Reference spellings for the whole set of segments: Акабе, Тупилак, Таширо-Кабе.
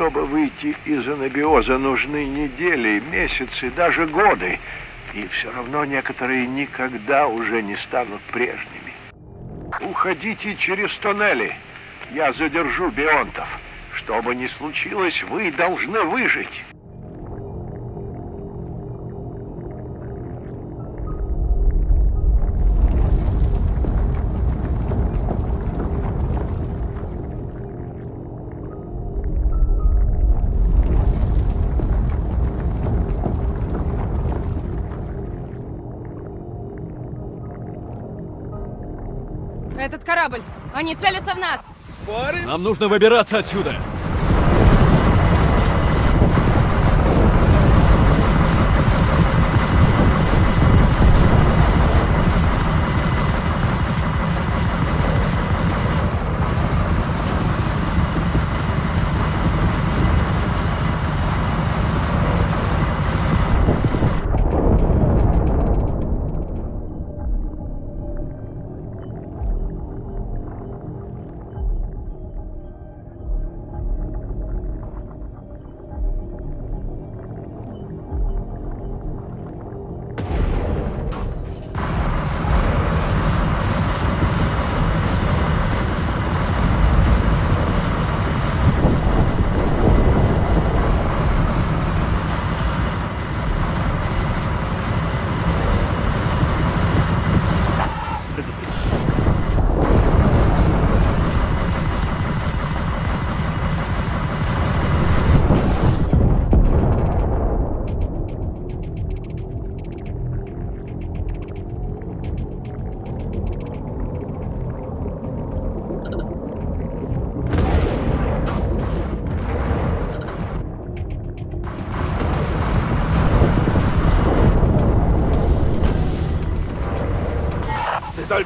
Чтобы выйти из анабиоза, нужны недели, месяцы, даже годы. И все равно некоторые никогда уже не станут прежними. Уходите через туннели. Я задержу бионтов. Что бы ни случилось, вы должны выжить. Этот корабль! Они целятся в нас! Нам нужно выбираться отсюда!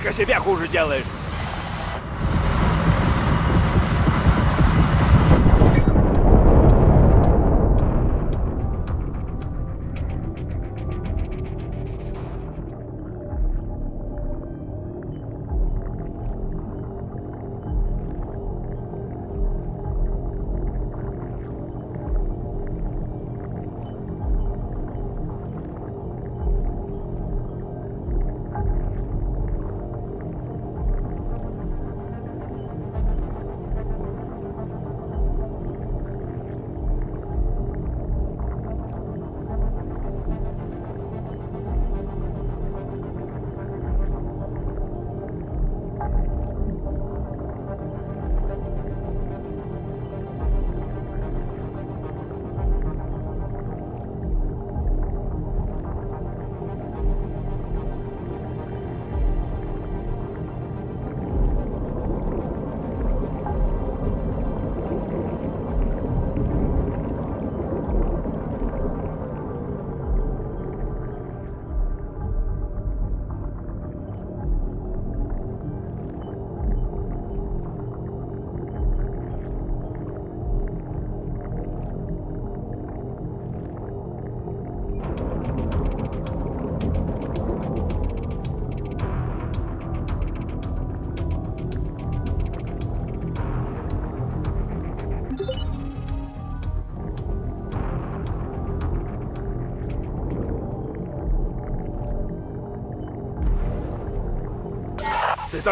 Только себе хуже делаешь.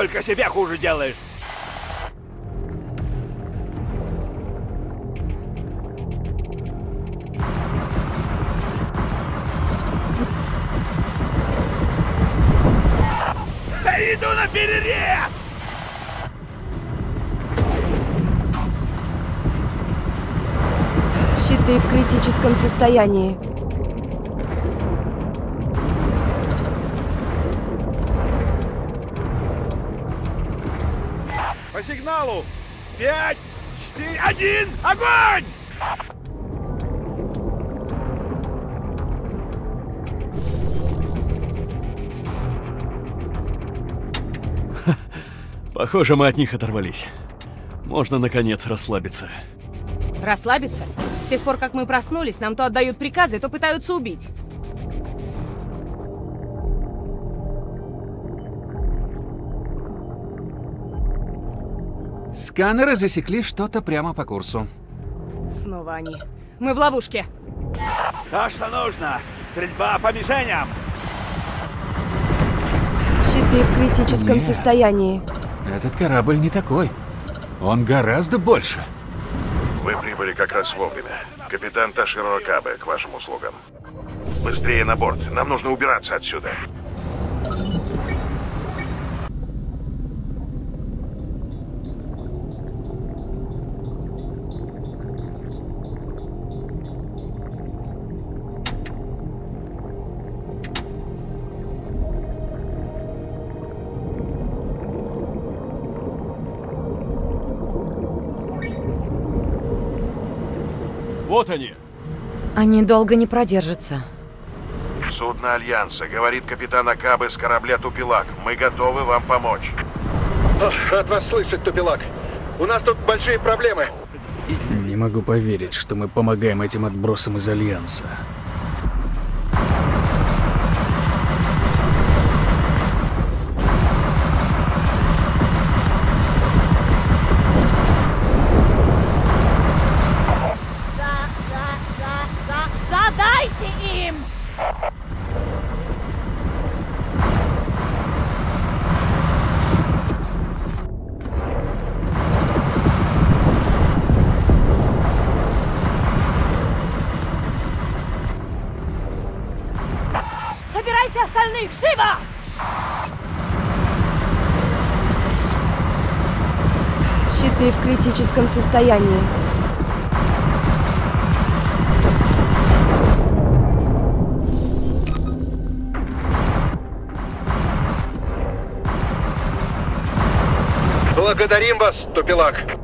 Только себя хуже делаешь. Я иду на перерез! Щиты в критическом состоянии. Сигналу 5, 4, 1, огонь! Похоже, мы от них оторвались. Можно наконец расслабиться. Расслабиться? С тех пор, как мы проснулись, нам то отдают приказы, то пытаются убить. Сканеры засекли что-то прямо по курсу. Снова они. Мы в ловушке. То, что нужно. Стрельба по мишеням. Щиты в критическом состоянии. Этот корабль не такой. Он гораздо больше. Вы прибыли как раз вовремя. Капитан Таширо-Кабе к вашим услугам. Быстрее на борт. Нам нужно убираться отсюда. Вот они. Они долго не продержатся. Судно Альянса, говорит капитан Акабе с корабля Тупилак. Мы готовы вам помочь. Рад вас слышать, Тупилак. У нас тут большие проблемы. Не могу поверить, что мы помогаем этим отбросам из Альянса. Живо! Щиты в критическом состоянии. Благодарим вас, Тупилак.